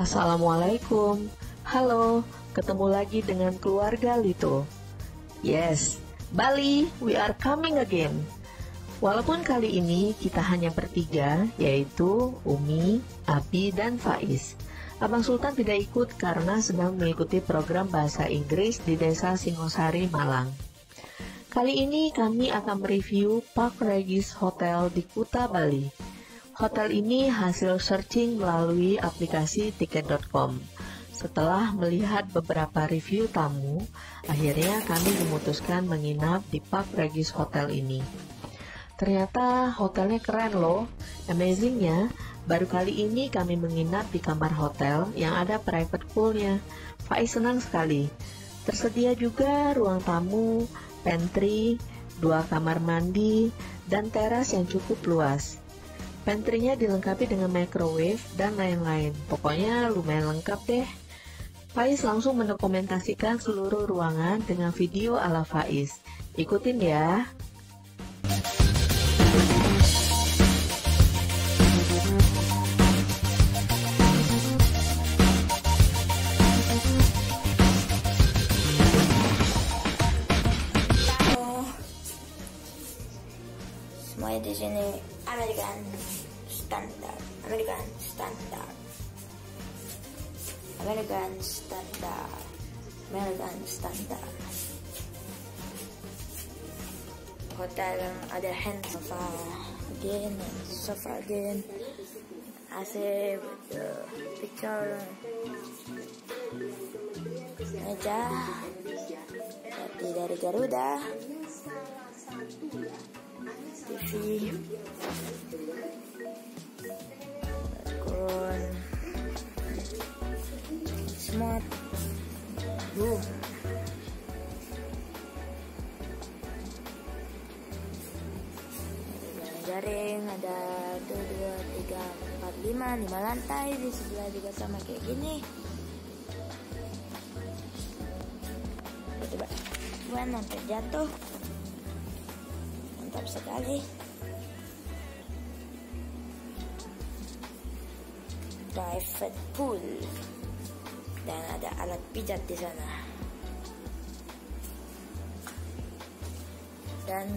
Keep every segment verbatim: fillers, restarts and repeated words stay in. Assalamualaikum. Halo, ketemu lagi dengan keluarga Lito. Yes, Bali, we are coming again. Walaupun kali ini kita hanya bertiga, yaitu Umi, Abi, dan Faiz. Abang Sultan tidak ikut karena sedang mengikuti program bahasa Inggris di desa Singosari, Malang. Kali ini kami akan mereview Park Regis Hotel di Kuta, Bali. Hotel ini hasil searching melalui aplikasi tiket dot com. Setelah melihat beberapa review tamu, akhirnya kami memutuskan menginap di Park Regis Hotel ini. Ternyata hotelnya keren loh. Amazingnya, baru kali ini kami menginap di kamar hotel yang ada private poolnya. Faiz senang sekali. Tersedia juga ruang tamu, pantry, dua kamar mandi, dan teras yang cukup luas. Pantry-nya dilengkapi dengan microwave dan lain-lain. Pokoknya lumayan lengkap deh. Faiz langsung mendokumentasikan seluruh ruangan dengan video ala Faiz. Ikutin ya. Semuanya di sini American Standard, American Standard, American Standard, American Standard. Hotel yang ada hand sofa, again, sofa again, A C with the picture, meja, tapi dari Garuda. T V, balkon, smart room, jaring ada tuh dua tiga empat lima lima lantai, di sebelah juga sama kayak gini. Coba gua nanti jatuh. Mantap sekali. Private pool dan ada alat pijat di sana. Dan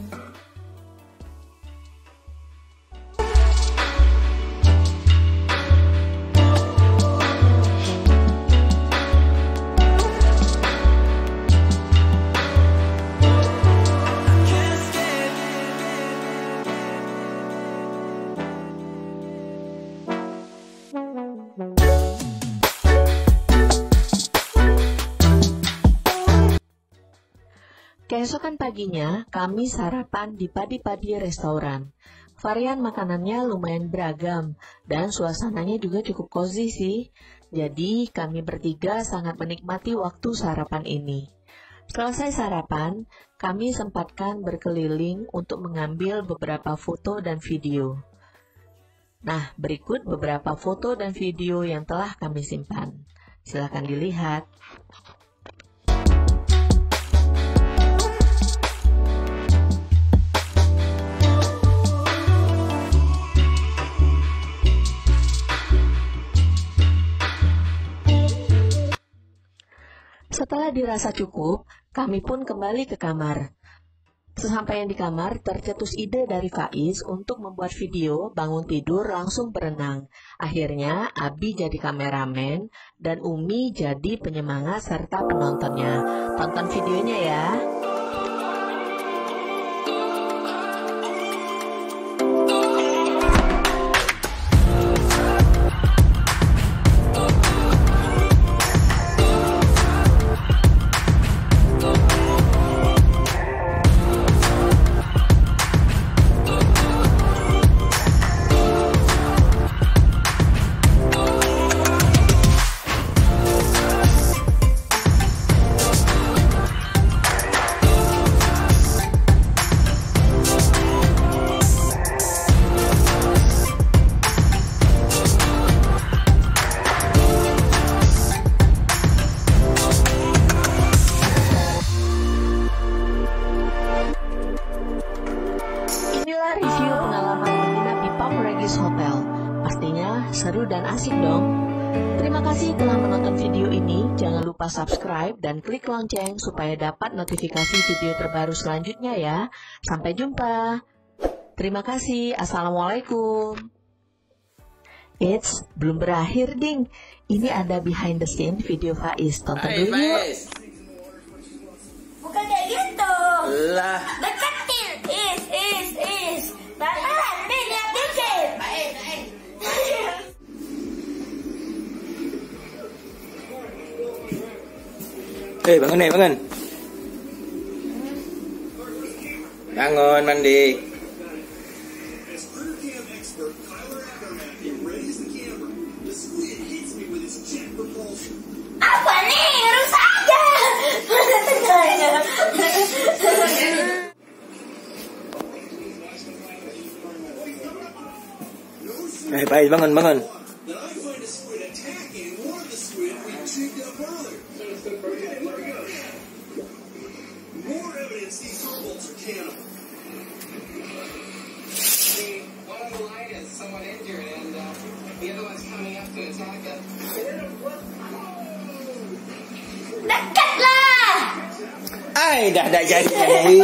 keesokan paginya, kami sarapan di padi-padi restoran. Varian makanannya lumayan beragam, dan suasananya juga cukup cozy sih. Jadi, kami bertiga sangat menikmati waktu sarapan ini. Selesai sarapan, kami sempatkan berkeliling untuk mengambil beberapa foto dan video. Nah, berikut beberapa foto dan video yang telah kami simpan. Silakan dilihat. Setelah dirasa cukup, kami pun kembali ke kamar. Sesampainya di kamar, tercetus ide dari Faiz untuk membuat video bangun tidur langsung berenang. Akhirnya, Abi jadi kameramen dan Umi jadi penyemangat serta penontonnya. Tonton videonya ya. Terima kasih telah menonton video ini. Jangan lupa subscribe dan klik lonceng supaya dapat notifikasi video terbaru selanjutnya ya. Sampai jumpa. Terima kasih. Assalamualaikum. Eits, belum berakhir, Ding. Ini ada behind the scene video Faiz. Tonton dulu yuk. Bukan kayak gitu. Lah. Deketin. Is, is, is. Bakalan, Ding, lihat dikit. Baik, baik. Hei, bangun nih, bangun. Bangun, mandi. Apa nih? Rusak aja. Baik, baik, bangun, bangun. Dekatlah. Ay, dah dah jadi.